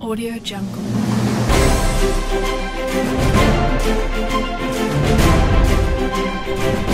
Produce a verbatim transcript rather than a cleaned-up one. AudioJungle. AudioJungle.